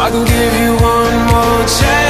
I can give you one more chance.